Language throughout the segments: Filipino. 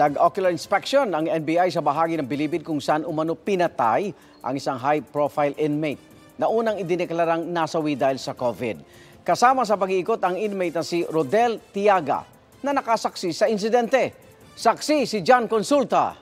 Nag-ocular inspection ang NBI sa bahagi ng Bilibid kung saan umano pinatay ang isang high-profile inmate na unang idineklarang nasawi dahil sa COVID. Kasama sa pag-iikot ang inmate na si Rodel Tiaga na nakasaksi sa insidente. Saksi si John Consulta.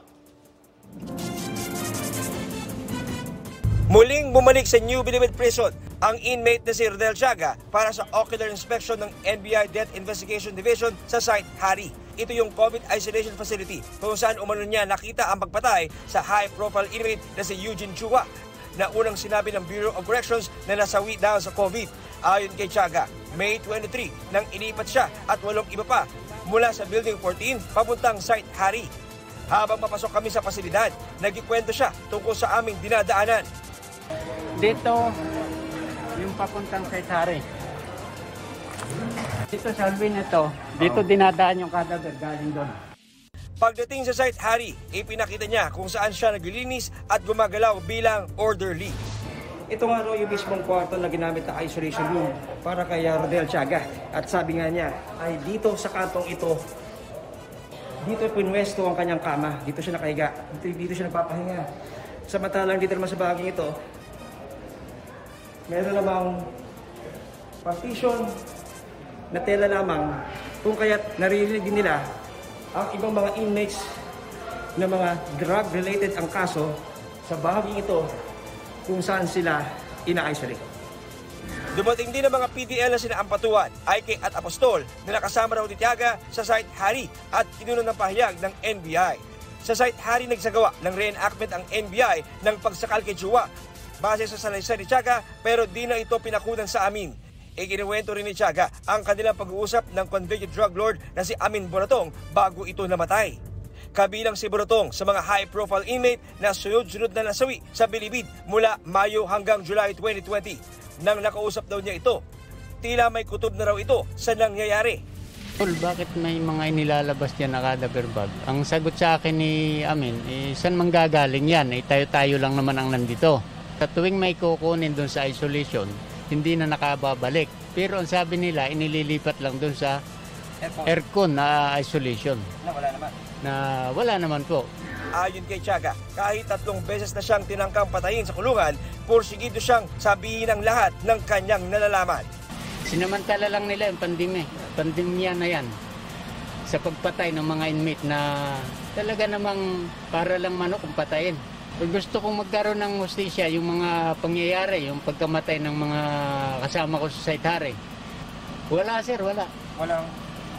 Muling bumalik sa New Bilibid Prison ang inmate na si Rodel Tiaga para sa ocular inspection ng NBI Death Investigation Division sa Sitio Hari. Ito yung COVID isolation facility kung saan umano niya nakita ang pagpatay sa high-profile inmate na si Eugene Chua na unang sinabi ng Bureau of Corrections na nasawi daw sa COVID. Ayon kay Tiaga, May 23 nang inipat siya at 8 iba pa mula sa Building 14 papuntang Sitio Hari. Habang mapasok kami sa pasilidad, nagkikwento siya tungkol sa aming dinadaanan. Dito, yung papuntang Sitio Hari. Dito sa Alvin ito, dito dinadaan yung kadaver galing doon. Pagdating sa Sitio Hari, ipinakita niya kung saan siya naglilinis at gumagalaw bilang orderly. Ito nga raw yung mismong kwarto na ginamit na isolation room para kay Rodel Tiaga. At sabi nga niya, ay dito sa kantong ito, dito pinwesto ang kanyang kama. Dito siya nakahiga. Dito siya nagpapahinga. Samantalang dito naman sa bagay ito, meron namang partition na tela lamang kung kaya't naririnig nila ang ibang mga inmates na mga drug-related ang kaso sa bahagi ito kung saan sila ina-isolate. Dumating din ang mga PDL na sina Ampatuan, IK at Apostol na nakasama raw ni Tiaga sa Sitio Hari at kinunan ng pahayag ng NBI. Sa Sitio Hari nagsagawa ng reenactment ang NBI ng pagsakal kay Chua base sa salaysay ni Tiaga pero di na ito pinakunan sa amin. Ikinuwento rin ni Tiaga ang kanilang pag-uusap ng convicted drug lord na si Amin Boratong bago ito namatay. Kabilang si Boratong sa mga high-profile inmate na sunod-sunod na nasawi sa Bilibid mula Mayo hanggang July 2020. Nang nakausap daw niya ito, tila may kutob na raw ito sa nangyayari. Tol, bakit may mga inilalabas dyan na cadaver bag? Ang sagot sa akin ni Amin, saan manggagaling yan? Tayo-tayo lang naman ang nandito. Sa tuwing may kukunin doon sa isolation, hindi na nakababalik. Pero ang sabi nila, inililipat lang doon sa aircon na isolation. Na wala naman? Na wala naman po. Ayon kay Tiaga, kahit 3 beses na siyang tinangkang patayin sa kulungan, porsigido siyang sabihin ang lahat ng kanyang nalalaman. Sinamantala lang nila yung pandemya na yan sa pagpatay ng mga inmate na talaga namang para lang manok ang patayin. Gusto kong magkaroon ng hustisya yung mga pangyayari, yung pagkamatay ng mga kasama ko sa Sitio Hari. Wala sir, wala.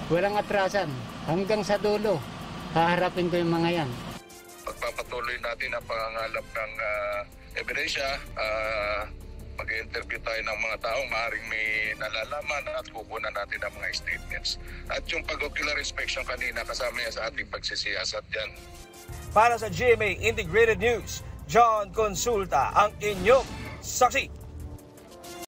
Walang atrasan. Hanggang sa dulo, haharapin ko yung mga yan. Pagpapatuloy natin ang pangangalap ng ebidensya, mag-interview tayo ng mga taong maaaring may nalalaman at kukunan natin ang mga statements. At yung pag-ocular inspection kanina kasama niya sa ating pagsisiyasat dyan. Para sa GMA Integrated News, John Consulta ang inyong saksi.